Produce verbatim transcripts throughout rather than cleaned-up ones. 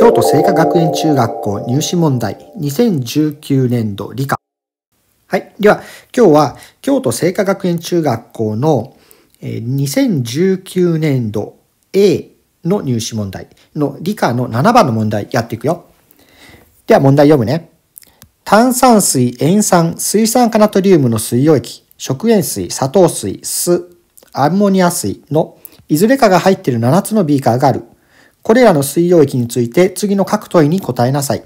京都精華学園中学校入試問題にせんじゅうきゅうねんど理科。はい。では、今日は京都精華学園中学校のにせんじゅうきゅうねんど エー の入試問題の理科のななばんの問題やっていくよ。では問題読むね。炭酸水、塩酸、水酸化ナトリウムの水溶液、食塩水、砂糖水、酢、アンモニア水のいずれかが入っているななつのビーカーがある。これらの水溶液について次の各問いに答えなさい。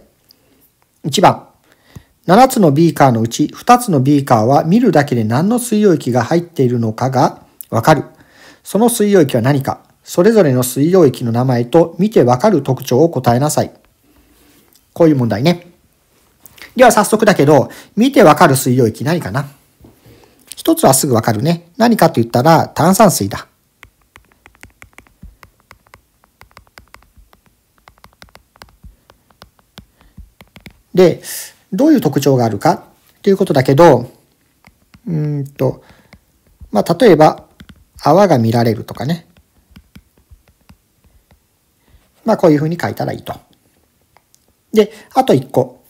いちばん。ななつのビーカーのうちふたつのビーカーは見るだけで何の水溶液が入っているのかがわかる。その水溶液は何か、それぞれの水溶液の名前と見てわかる特徴を答えなさい。こういう問題ね。では早速だけど、見てわかる水溶液何かな？一つはすぐわかるね。何かと言ったら炭酸水だ。で、どういう特徴があるかっていうことだけど、うーんと、まあ、例えば、泡が見られるとかね。まあ、こういうふうに書いたらいいと。で、あといっこ。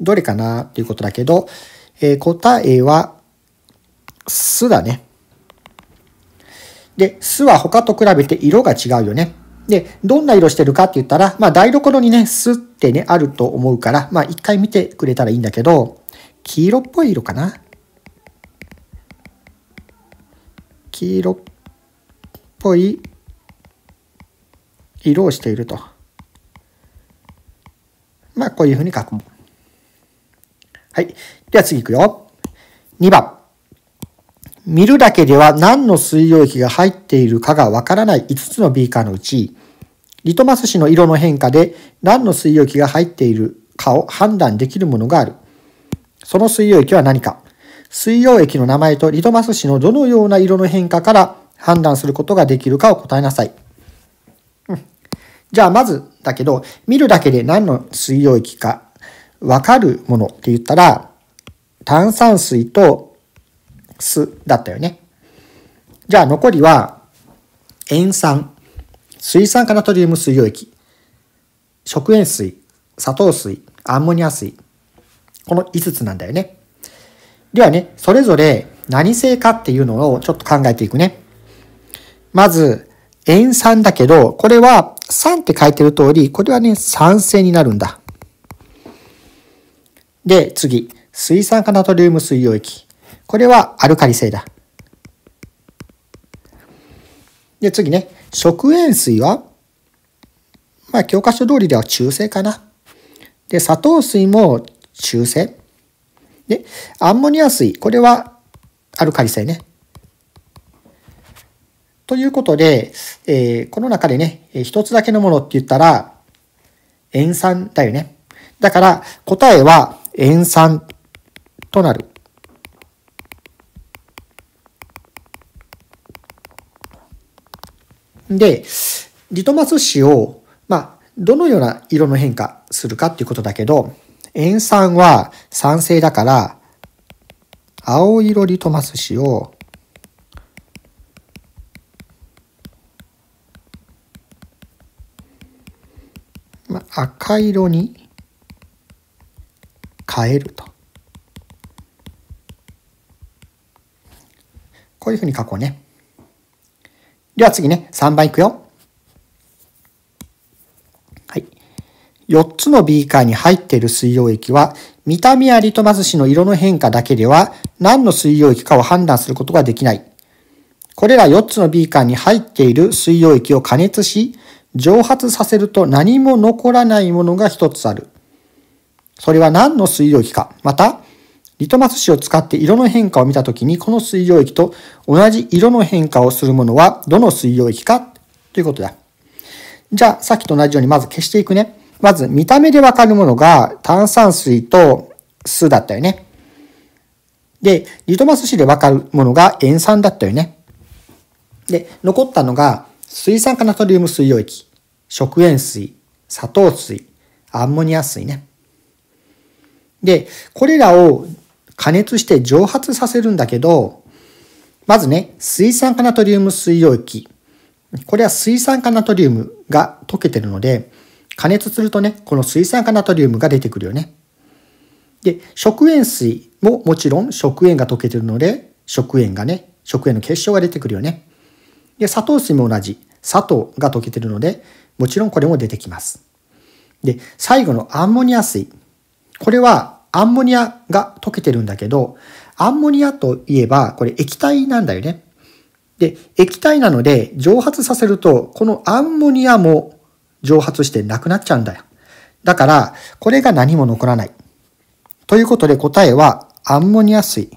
どれかなっていうことだけど、えー、答えは、酢だね。で、酢は他と比べて色が違うよね。で、どんな色してるかって言ったら、まあ、台所にね、酢ってね、あると思うから、まあ、一回見てくれたらいいんだけど、黄色っぽい色かな。黄色っぽい色をしていると。まあ、こういうふうに書くもん。はい。では次いくよ。にばん。見るだけでは何の水溶液が入っているかがわからないいつつのビーカーのうち、リトマス紙の色の変化で何の水溶液が入っているかを判断できるものがある。その水溶液は何か、水溶液の名前とリトマス紙のどのような色の変化から判断することができるかを答えなさい。うん、じゃあまずだけど、見るだけで何の水溶液かわかるものって言ったら、炭酸水と酢だったよね。じゃあ残りは塩酸、水酸化ナトリウム水溶液、食塩水、砂糖水、アンモニア水、このいつつなんだよね。ではね、それぞれ何性かっていうのをちょっと考えていくね。まず塩酸だけど、これは酸って書いてる通り、これはね酸性になるんだ。で次、水酸化ナトリウム水溶液、これはアルカリ性だ。で、次ね、食塩水は、まあ、教科書通りでは中性かな。で、砂糖水も中性。で、アンモニア水、これはアルカリ性ね。ということで、えー、この中でね、一つだけのものって言ったら、塩酸だよね。だから、答えは塩酸となる。で、リトマス紙を、まあ、どのような色の変化するかっていうことだけど、塩酸は酸性だから、青色リトマス紙を、まあ、赤色に変えると。こういうふうに書こうね。では次ね、さんばんいくよ。はい。よっつのビーカーに入っている水溶液は、見た目やリトマス紙の色の変化だけでは、何の水溶液かを判断することができない。これらよっつのビーカーに入っている水溶液を加熱し、蒸発させると何も残らないものがひとつある。それは何の水溶液か、また、リトマス紙を使って色の変化を見たときに、この水溶液と同じ色の変化をするものはどの水溶液かということだ。じゃあ、さっきと同じようにまず消していくね。まず、見た目でわかるものが炭酸水と酢だったよね。で、リトマス紙でわかるものが塩酸だったよね。で、残ったのが水酸化ナトリウム水溶液、食塩水、砂糖水、アンモニア水ね。で、これらを加熱して蒸発させるんだけど、まずね、水酸化ナトリウム水溶液。これは水酸化ナトリウムが溶けてるので、加熱するとね、この水酸化ナトリウムが出てくるよね。で、食塩水ももちろん食塩が溶けてるので、食塩がね、食塩の結晶が出てくるよね。で、砂糖水も同じ。砂糖が溶けてるので、もちろんこれも出てきます。で、最後のアンモニア水。これはアンモニアが溶けてるんだけど、アンモニアといえばこれ液体なんだよね。で、液体なので蒸発させると、このアンモニアも蒸発してなくなっちゃうんだよ。だから、これが何も残らない。ということで答えはアンモニア水。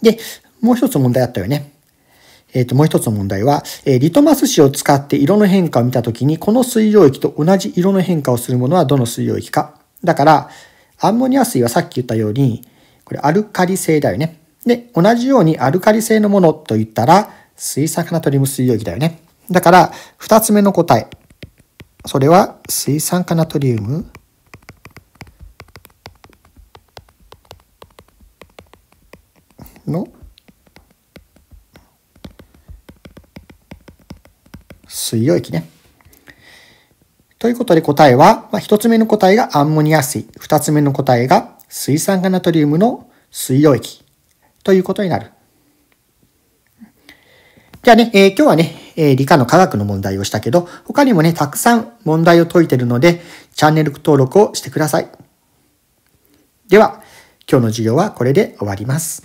で、もう一つ問題あったよね。えっと、もう一つの問題は、えー、リトマス紙を使って色の変化を見たときに、この水溶液と同じ色の変化をするものはどの水溶液か。だから、アンモニア水はさっき言ったように、これアルカリ性だよね。で、同じようにアルカリ性のものと言ったら、水酸化ナトリウム水溶液だよね。だから、二つ目の答え。それは、水酸化ナトリウムの水溶液ね。ということで答えは、まあ、ひとつめの答えがアンモニア水、ふたつめの答えが水酸化ナトリウムの水溶液ということになる。じゃあね、えー、今日はね、えー、理科の科学の問題をしたけど、他にもね、たくさん問題を解いているので、チャンネル登録をしてください。では、今日の授業はこれで終わります。